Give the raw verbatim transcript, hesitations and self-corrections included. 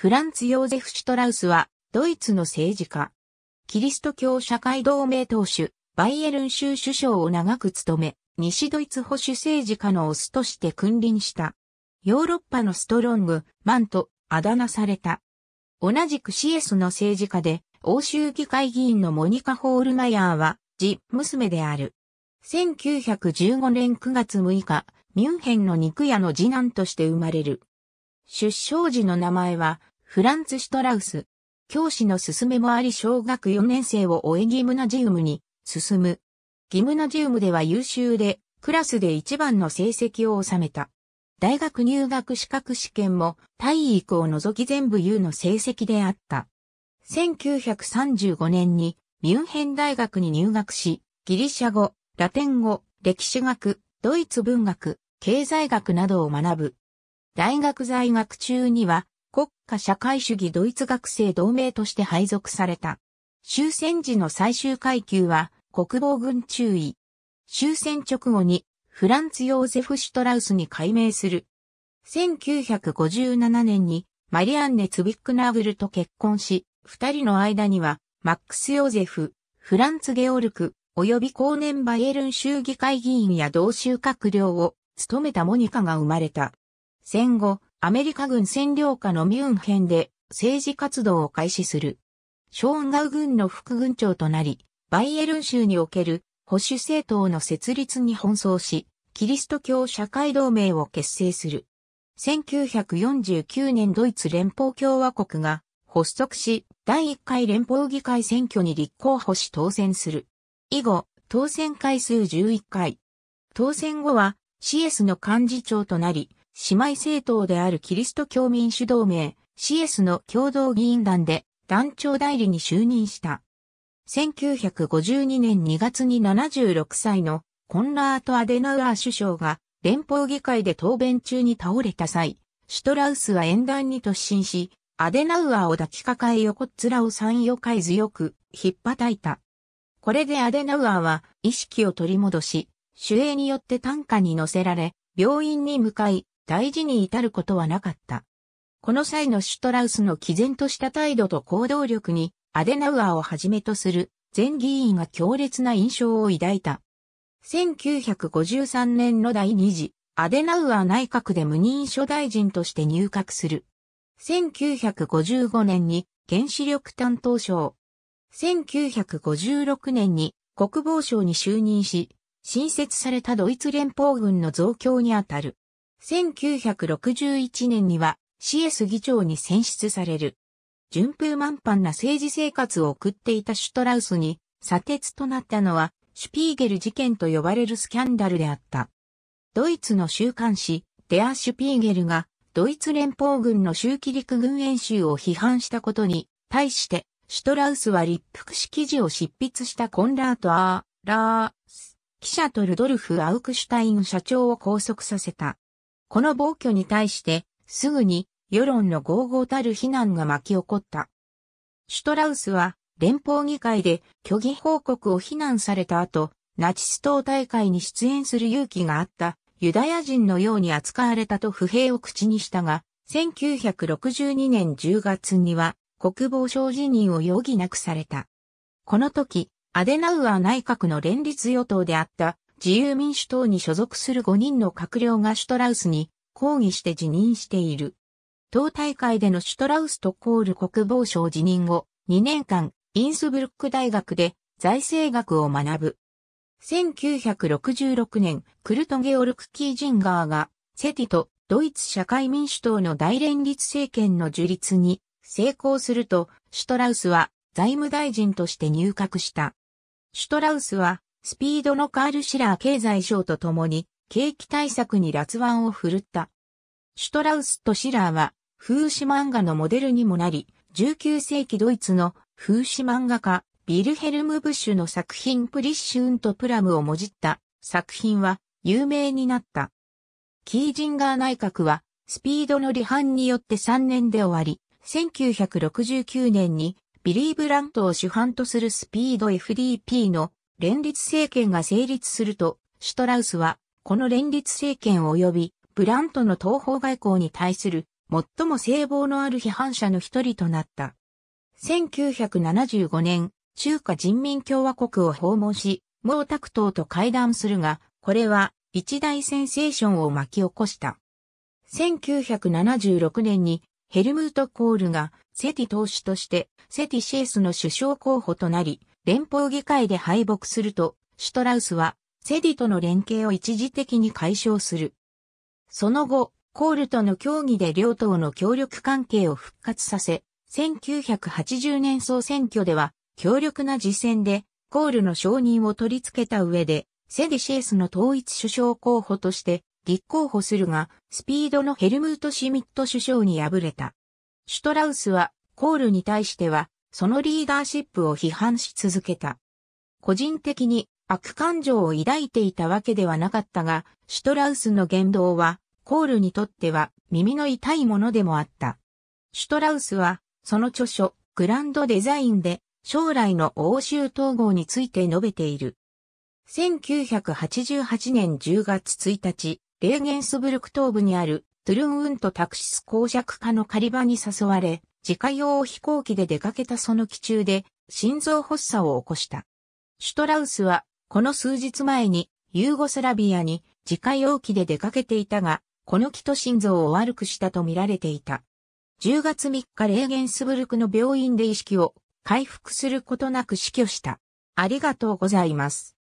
フランツ・ヨーゼフ・シュトラウスは、ドイツの政治家。キリスト教社会同盟党首、バイエルン州首相を長く務め、西ドイツ保守政治家のオスとして君臨した。ヨーロッパのストロング、マンとあだ名された。同じく シーエス の政治家で、欧州議会議員のモニカ・ホールマイヤーは、次娘である。せんきゅうひゃくじゅうごねんくがつむいか、ミュンヘンの肉屋の次男として生まれる。出生時の名前は、フランツ・シュトラウス。教師の勧めもありしょうがくよねんせいを終えギムナジウムに進む。ギムナジウムでは優秀で、クラスで一番の成績を収めた。大学入学資格試験も体育を除き全部優の成績であった。せんきゅうひゃくさんじゅうごねんにミュンヘン大学に入学し、ギリシャ語、ラテン語、歴史学、ドイツ文学、経済学などを学ぶ。大学在学中には国家社会主義ドイツ学生同盟として配属された。終戦時の最終階級は国防軍中尉。終戦直後にフランツ・ヨーゼフ・シュトラウスに改名する。せんきゅうひゃくごじゅうななねんにマリアンネ・ツビックナーブルと結婚し、二人の間にはマックス・ヨーゼフ、フランツ・ゲオルク、及び後年バイエルン州議会議員や同州閣僚を務めたモニカが生まれた。戦後、アメリカ軍占領下のミュンヘンで政治活動を開始する。ショーンガウ郡の副郡長となり、バイエルン州における保守政党の設立に奔走し、キリスト教社会同盟を結成する。せんきゅうひゃくよんじゅうきゅうねんドイツ連邦共和国が発足し、だいいっかい連邦議会選挙に立候補し当選する。以後、当選回数じゅういっかい。当選後は シーエス の幹事長となり、姉妹政党であるキリスト教民主同盟 シーエス の共同議員団で団長代理に就任した。せんきゅうひゃくごじゅうにねんにがつにななじゅうろくさいのコンラート・アデナウアー首相が連邦議会で答弁中に倒れた際、シュトラウスは演壇に突進し、アデナウアーを抱きかかえ横っ面をさん、よんかい強くひっぱたいた。これでアデナウアーは意識を取り戻し、守衛によって担架に乗せられ、病院に向かい、大事に至ることはなかった。この際のシュトラウスの毅然とした態度と行動力に、アデナウアーをはじめとする全議員が強烈な印象を抱いた。せんきゅうひゃくごじゅうさんねんのだいにじ、アデナウアー内閣で無任初大臣として入閣する。せんきゅうひゃくごじゅうごねんに原子力担当相。せんきゅうひゃくごじゅうろくねんに国防相に就任し、新設されたドイツ連邦軍の増強にあたる。せんきゅうひゃくろくじゅういちねんには シーエス 議長に選出される。順風満帆な政治生活を送っていたシュトラウスに砂鉄となったのはシュピーゲル事件と呼ばれるスキャンダルであった。ドイツの週刊誌デア・シュピーゲルがドイツ連邦軍の州機陸軍演習を批判したことに対してシュトラウスは立腹紙記事を執筆したコンラート・アーラース記者とルドルフ・アウクシュタイン社長を拘束させた。この暴挙に対して、すぐに世論の豪々たる非難が巻き起こった。シュトラウスは連邦議会で虚偽報告を非難された後、ナチス党大会に出演する勇気があったユダヤ人のように扱われたと不平を口にしたが、せんきゅうひゃくろくじゅうにねんじゅうがつには国防相辞任を余儀なくされた。この時、アデナウアー内閣の連立与党であった。自由民主党に所属するごにんの閣僚がシュトラウスに抗議して辞任している。党大会でのシュトラウスとコール国防相辞任後、にねんかん、インスブルック大学で財政学を学ぶ。せんきゅうひゃくろくじゅうろくねん、クルト・ゲオルク・キージンガーが、セティとドイツ社会民主党の大連立政権の樹立に成功すると、シュトラウスは財務大臣として入閣した。シュトラウスは、スピードのカール・シラー経済相と共に景気対策に辣腕を振るった。シュトラウスとシラーは風刺漫画のモデルにもなり、じゅうきゅうせいきドイツの風刺漫画家ヴィルヘルム・ブッシュの作品プリッシュンとプラムをもじった作品は有名になった。キージンガー内閣はスピードの離反によってさんねんで終わり、せんきゅうひゃくろくじゅうきゅうねんにビリー・ブラントを主犯とするスピード エフディーピー の連立政権が成立すると、シュトラウスは、この連立政権及び、ブラントの東方外交に対する最も声望のある批判者の一人となった。せんきゅうひゃくななじゅうごねん、中華人民共和国を訪問し、毛沢東と会談するが、これは一大センセーションを巻き起こした。せんきゅうひゃくななじゅうろくねんにヘルムート・コールがセティ党首としてセティシエスの首相候補となり、連邦議会で敗北すると、シュトラウスはセティとの連携を一時的に解消する。その後、コールとの協議で両党の協力関係を復活させ、せんきゅうひゃくはちじゅうねん総選挙では強力な次戦でコールの承認を取り付けた上で、セディシエスの統一首相候補として立候補するが、スピードのヘルムート・シュミット首相に敗れた。シュトラウスはコールに対しては、そのリーダーシップを批判し続けた。個人的に悪感情を抱いていたわけではなかったが、シュトラウスの言動は、コールにとっては耳の痛いものでもあった。シュトラウスは、その著書、グランドデザインで、将来の欧州統合について述べている。せんきゅうひゃくはちじゅうはちねんじゅうがつついたち、レーゲンスブルク東部にあるトゥルンウントタクシス公爵家の狩り場に誘われ、自家用飛行機で出かけたその機中で心臓発作を起こした。シュトラウスはこの数日前にユーゴスラビアに自家用機で出かけていたが、この気と心臓を悪くしたとみられていた。じゅうがつみっかレーゲンスブルクの病院で意識を回復することなく死去した。ありがとうございます。